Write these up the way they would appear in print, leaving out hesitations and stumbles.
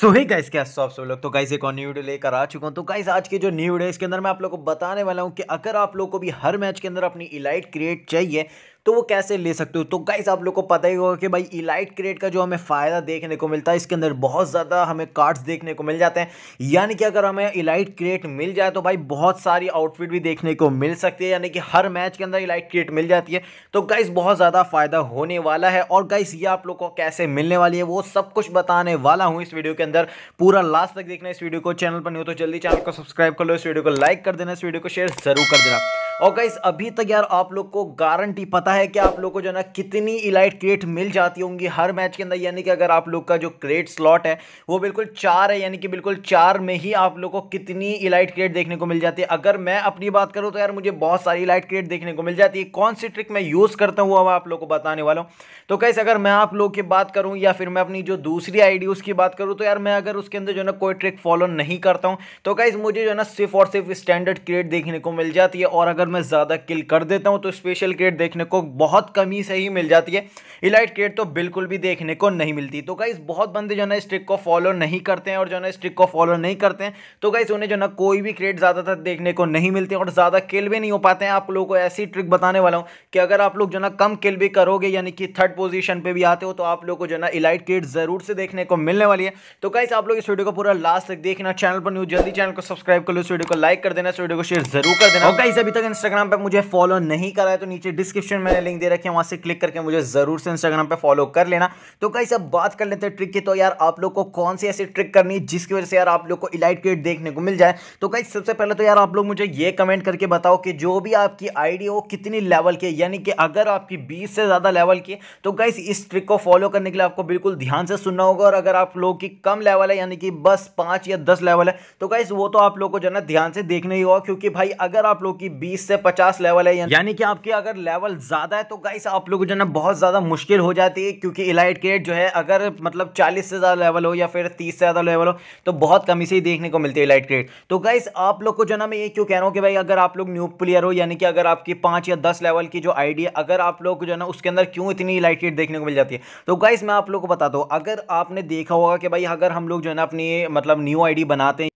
सो hey guys, क्या आप सब लोग। तो गाइस एक और न्यू वीडियो लेकर आ चुका हूँ। तो गाइस आज की जो न्यू वीडियो है इसके अंदर मैं आप लोगों को बताने वाला हूँ कि अगर आप लोगों को भी हर मैच के अंदर अपनी इलाइट क्रिएट चाहिए तो वो कैसे ले सकते हो। तो गाइस आप लोगों को पता ही होगा कि भाई इलाइट क्रेड का जो हमें फ़ायदा देखने को मिलता है, इसके अंदर बहुत ज़्यादा हमें कार्ड्स देखने को मिल जाते हैं। यानी कि अगर हमें इलाइट क्रेड मिल जाए तो भाई बहुत सारी आउटफिट भी देखने को मिल सकती है। यानी कि हर मैच के अंदर इलाइट क्रेड मिल जाती है तो गाइस बहुत ज़्यादा फ़ायदा होने वाला है। और गाइस ये आप लोग को कैसे मिलने वाली है वो सब कुछ बताने वाला हूँ इस वीडियो के अंदर। पूरा लास्ट तक देखना इस वीडियो को। चैनल पर नहीं हो तो जल्दी चैनल को सब्सक्राइब कर लो, इस वीडियो को लाइक कर देना, इस वीडियो को शेयर ज़रूर कर देना। और गाइस अभी तक यार आप लोग को गारंटी पता है कि आप लोग को जो ना कितनी इलाइट क्रेट मिल जाती होंगी हर मैच के अंदर। यानी कि अगर आप लोग का जो क्रेट स्लॉट है वो बिल्कुल 4 है, यानी कि बिल्कुल 4 में ही आप लोग को कितनी इलाइट क्रेट देखने को मिल जाती है। अगर मैं अपनी बात करूं तो यार मुझे बहुत सारी इलाइट क्रेट देखने को मिल जाती है। कौन सी ट्रिक मैं यूज़ करता हूँ वो मैं आप लोग को बताने वाला हूँ। तो गाइस अगर मैं आप लोग की बात करूँ या फिर मैं अपनी जो दूसरी आईडी उसकी बात करूँ तो यार मैं अगर उसके अंदर जो ना कोई ट्रिक फॉलो नहीं करता हूँ तो गाइस मुझे जो ना सिर्फ और सिर्फ स्टैंडर्ड क्रेट देखने को मिल जाती है। और अगर मैं ज़्यादा किल कर देता हूँ तो स्पेशल क्रेट देखने को बहुत कमी से ही मिल जाती है, इलाइट क्रेट तो बिल्कुल भी देखने को नहीं मिलती। तो गाइस बहुत बंदे जो ना इस ट्रिक को फॉलो नहीं करते हैं और जो ना इस ट्रिक को फॉलो नहीं करते हैं तो गाइस उन्हें जो ना कोई भी क्रेट ज़्यादातर देखने को नहीं मिलती और ज़्यादा किल भी नहीं हो पाते हैं। आप लोगों को ऐसी ट्रिक बताने वाला हूँ कि अगर आप लोग जो ना कम किल भी करोगे यानी कि थर्ड पोजीशन पर भी आते हो तो आप लोग को जो ना इलाइट क्रेट ज़रूर से देखने को मिलने वाली है। तो गाइस आप लोग इस वीडियो को पूरा लास्ट तक देखना। चैनल पर न्यूज जल्दी चैनल को सब्सक्राइब कर लो, इस वीडियो को लाइक कर देना, इस वीडियो को शेयर ज़रूर कर देना। और गाइस अभी तक इंस्टाग्राम पर मुझे फॉलो नहीं करा है तो नीचे डिस्क्रिप्शन में लिंक दे रखे हैं, वहां से क्लिक करके मुझे जरूर से इंस्टाग्राम पे फॉलो कर लेना। तो गाइस अब बात कर लेते हैं ट्रिक की। तो यार आप लोग को कौन सी ऐसी ट्रिक करनी है जिसकी वजह से यार आप लोग को इलाइट क्रेट देखने को मिल जाए। तो गाइस सबसे पहले तो यार आप लोग मुझे ये कमेंट करके बताओ कि जो भी आपकी आईडी हो कितनी लेवल की, यानी कि अगर आपकी 20 से ज्यादा लेवल की तो गाइस इस ट्रिक को फॉलो करने के लिए आपको बिल्कुल ध्यान से सुनना होगा। और अगर आप लोग की कम लेवल है यानी कि बस 5 या 10 लेवल है तो गाइस वो तो आप लोग को जो है ना ध्यान से देखना ही होगा, क्योंकि भाई अगर आप लोग की 20 से 50 लेवल है यानी कि आपकी अगर लेवल ज्यादा है तो गाइस आप लोग को जो है ना बहुत ज़्यादा मुश्किल हो जाती है, क्योंकि इलाइट क्रेट जो है अगर मतलब 40 से ज़्यादा लेवल हो या फिर 30 से ज़्यादा लेवल हो तो बहुत कमी से ही देखने को मिलती है इलाइट क्रेट। तो गाइस आप लोग को जो ना मैं ये क्यों कह रहा हूँ कि भाई अगर आप लोग न्यू प्लेयर हो यानी कि अगर आपकी 5 या 10 लेवल की जो आईडी है अगर आप लोग को जो है ना उसके अंदर क्यों इतनी इलाइट क्रेट देखने को मिल जाती है। तो गाइस मैं आप लोग को बताता हूँ। अगर आपने देखा होगा कि भाई अगर हम लोग जो है ना अपनी मतलब न्यू आईडी बनाते हैं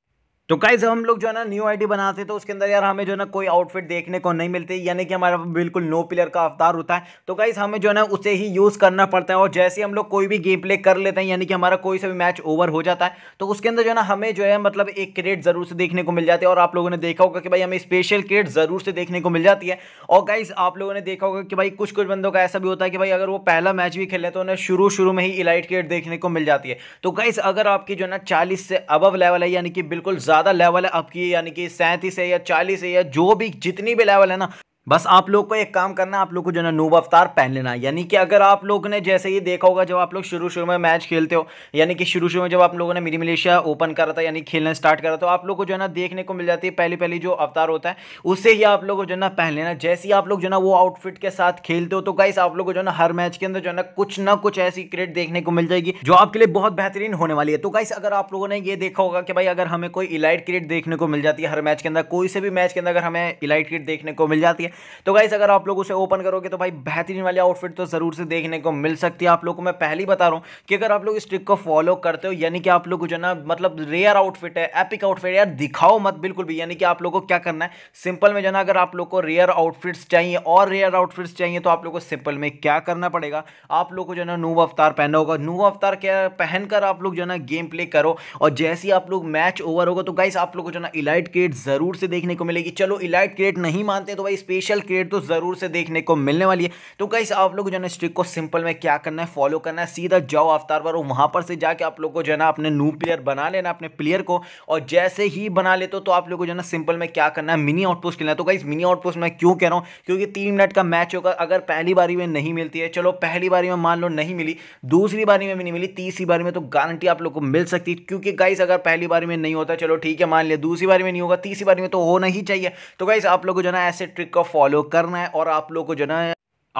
तो गाइस हम लोग जो है ना न्यू आईडी बनाते हैं तो उसके अंदर यार हमें जो है ना कोई आउटफिट देखने को नहीं मिलती, यानी कि हमारा बिल्कुल नो प्लेयर का अवतार होता है। तो गाइस हमें जो है ना उसे ही यूज़ करना पड़ता है। और जैसे हम लोग कोई भी गेम प्ले कर लेते हैं यानी कि हमारा कोई सा भी मैच ओवर हो जाता है तो उसके अंदर जो है ना हमें जो है मतलब एक क्रेट ज़रूर से देखने को मिल जाती है। और आप लोगों ने देखा होगा कि भाई हमें स्पेशल क्रेट ज़रूर से देखने को मिल जाती है। और गाइस आप लोगों ने देखा होगा कि भाई कुछ कुछ बंदों का ऐसा भी होता है कि भाई अगर वो पहला मैच भी खेले तो उन्हें शुरू में ही इलाइट क्रेट देखने को मिल जाती है। तो गाइस अगर आपकी जो है ना 40 से अबव लेवल है यानी कि बिल्कुल ज़्यादा लेवल है आपकी यानी कि 37 है या 40 है या जो भी जितनी भी लेवल है ना, बस आप लोग को एक काम करना, आप लोग को जो है नूब अवतार पहन लेना। यानी कि अगर आप लोग ने जैसे ही देखा होगा जब आप लोग शुरू में मैच खेलते हो यानी कि शुरू में जब आप लोगों ने मिनी मिलिशिया ओपन करा था यानी खेलना स्टार्ट करा तो आप लोग को जो है ना देखने को मिल जाती है पहली जो अवतार होता है उसे ही आप लोग को जो है ना पहन लेना। जैसे ही आप लोग जो है ना वो आउटफिट के साथ खेलते हो तो गाइस आप लोग को जो है ना हर मैच के अंदर जो है ना कुछ ऐसी क्रेट देखने को मिल जाएगी जो आपके लिए बहुत बेहतरीन होने वाली है। तो गाइस अगर आप लोगों ने ये देखा होगा कि भाई अगर हमें कोई इलाइट क्रेट देखने को मिल जाती है हर मैच के अंदर, कोई से भी मैच के अंदर अगर हमें इलाइट क्रेट देखने को मिल जाती है तो गाइस अगर आप लोग उसे ओपन करोगे तो भाई बेहतरीन वाली आउटफिट तो जरूर से देखने को मिल सकती है। आप लोगों को मैं पहले ही बता रहा हूं कि अगर आप लोग इस ट्रिक को फॉलो करते हो यानी कि आप लोग जो ना मतलब रेयर आउटफिट है, एपिक आउटफिट यार दिखाओ मत बिल्कुल भी। यानी कि आप लोगों को क्या करना है सिंपल में जाना, अगर आप लोग को रेयर आउटफिट्स चाहिए और रेयर आउटफिट्स चाहिए तो आप लोग को सिंपल में क्या करना पड़ेगा, आप लोग को जो ना नूब अवतार पहनना होगा। नूब अवतार क्या पहनकर आप लोग जो ना गेम प्ले करो और जैसे ही आप लोग मैच ओवर होगा तो गाइस आप लोग को जो ना इलाइट क्रेट जरूर से देखने को मिलेगी। चलो इलाइट क्रेट नहीं मानते तो भाई स्पेशल क्रेट तो ज़रूर से देखने को मिलने वाली है। तो गाइस आप लोग जो है ना इस ट्रिक को सिंपल में क्या करना है, फॉलो करना है। सीधा जाओ अवतार पर और वहाँ पर से जाके आप लोग को जो है ना अपने न्यू प्लेयर बना लेना, अपने प्लेयर को। और जैसे ही बना लेते हो तो आप लोग को जो है ना सिंपल में क्या करना है, मिनी आउटपोस्ट खेलना है। तो गाइस मिनी आउटपोस्ट मैं क्यों कह रहा हूँ, क्योंकि 3 मिनट का मैच होगा। अगर पहली बारी में नहीं मिलती है, चलो पहली बारी में मान लो नहीं मिली, दूसरी बारी में भी नहीं मिली, तीसरी बारी में तो गारंटी आप लोग को मिल सकती है। क्योंकि गाइस अगर पहली बारी में नहीं होता चलो ठीक है मान लिया, दूसरी बारी में नहीं होगा, तीसरी बारी में तो होना ही चाहिए। तो गाइस आप लोग को जो है ना ऐसे ट्रिक फॉलो करना है। और आप लोग को जो है ना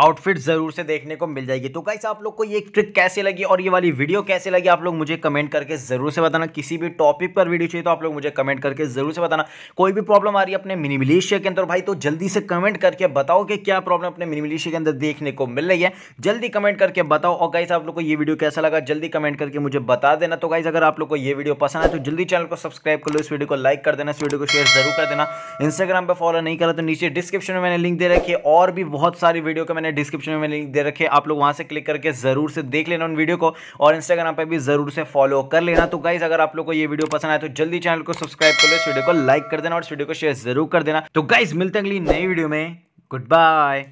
आउटफिट जरूर से देखने को मिल जाएगी। तो गाइस आप लोग को ये ट्रिक कैसे लगी और ये वाली वीडियो कैसे लगी आप लोग मुझे कमेंट करके जरूर से बताना। किसी भी टॉपिक पर वीडियो चाहिए तो आप लोग मुझे कमेंट करके जरूर से बताना। कोई भी प्रॉब्लम आ रही है अपने मिनी मिलिशिया के अंदर भाई तो जल्दी से कमेंट करके बताओ कि क्या प्रॉब्लम अपने मिनी मिलिशिया के अंदर देखने को मिल रही है, जल्दी कमेंट करके बताओ। और गाइस आप लोग को ये वीडियो कैसा लगा जल्दी कमेंट करके मुझे बता देना। तो गाइस अगर आप लोग को ये वीडियो पसंद है तो जल्दी चैनल को सब्सक्राइब कर लो, इस वीडियो को लाइक कर देना, इस वीडियो को शेयर जरूर कर देना। इंस्टाग्राम पर फॉलो नहीं करा तो नीचे डिस्क्रिप्शन में मैंने लिंक दे रखी है, और भी बहुत सारी वीडियो का मैंने डिस्क्रिप्शन में लिंक दे रखे, आप लोग वहां से क्लिक करके जरूर से देख लेना उन वीडियो को, और इंस्टाग्राम पे भी जरूर से फॉलो कर लेना। तो गाइस अगर आप लोग को ये वीडियो पसंद आए तो जल्दी चैनल को सब्सक्राइब कर लो, इस वीडियो को लाइक कर देना और इस वीडियो को शेयर जरूर कर देना। तो गाइस मिलते हैं अगली नई वीडियो में, गुड बाय।